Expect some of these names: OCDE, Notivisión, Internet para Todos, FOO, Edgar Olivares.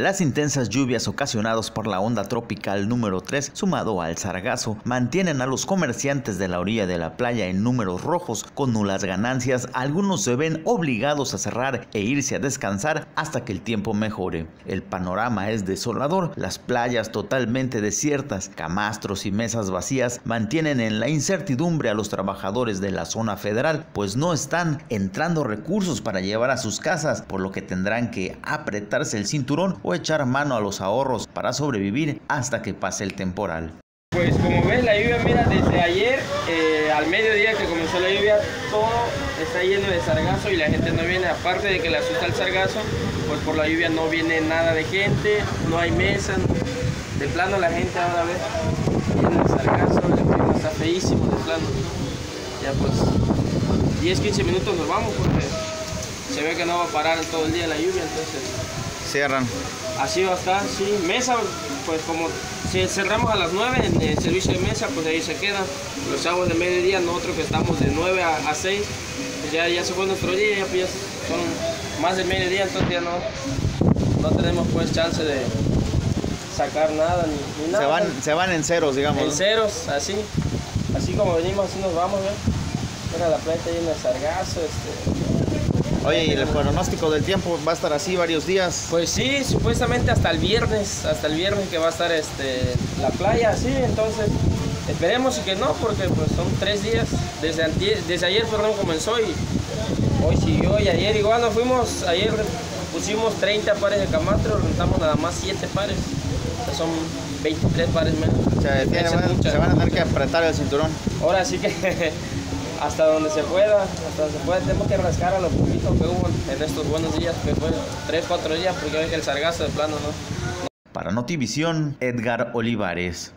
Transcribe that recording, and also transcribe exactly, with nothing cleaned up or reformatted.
Las intensas lluvias ocasionadas por la onda tropical número tres, sumado al sargazo, mantienen a los comerciantes de la orilla de la playa en números rojos. Con nulas ganancias, algunos se ven obligados a cerrar e irse a descansar hasta que el tiempo mejore. El panorama es desolador, las playas totalmente desiertas, camastros y mesas vacías mantienen en la incertidumbre a los trabajadores de la zona federal, pues no están entrando recursos para llevar a sus casas, por lo que tendrán que apretarse el cinturón o echar mano a los ahorros para sobrevivir hasta que pase el temporal. Pues como ves, la lluvia, mira, desde ayer eh, al mediodía que comenzó la lluvia, todo está lleno de sargazo y la gente no viene. Aparte de que le asusta el sargazo, pues por la lluvia no viene nada de gente, no hay mesas. De plano la gente ahora ve, viene el sargazo, el clima está feísimo, de plano. Ya pues diez, quince minutos nos vamos porque se ve que no va a parar todo el día la lluvia, entonces cierran. Así va a estar, sí. Mesa, pues como si cerramos a las nueve en el servicio de mesa, pues ahí se queda. Los sábados de mediodía, nosotros que estamos de nueve a seis, pues ya, ya se fue nuestro día, ya, pues ya son más de mediodía, entonces ya no, no tenemos pues chance de sacar nada ni, ni nada. Se van, se van en ceros, digamos. En ¿no? ceros, así. Así como venimos, así nos vamos, ¿eh? Mira, la playa llena de sargazo, este... Oye, ¿y el pronóstico del tiempo va a estar así varios días? Pues sí, supuestamente hasta el viernes, hasta el viernes que va a estar este, la playa así, entonces esperemos y que no, porque pues son tres días, desde, antier, desde ayer perdón, comenzó y hoy siguió y ayer igual nos fuimos, ayer pusimos treinta pares de camastros, rentamos nada más siete pares, o sea, son veintitrés pares menos. O sea, tiene, van, muchas, se van a tener muchas. que apretar el cinturón. Ahora sí que... Hasta donde se pueda, hasta donde se pueda, tenemos que rascar a lo poquito que hubo en estos buenos días, que fueron tres, cuatro días, porque ven que el sargazo de plano, ¿no? Para Notivisión, Edgar Olivares.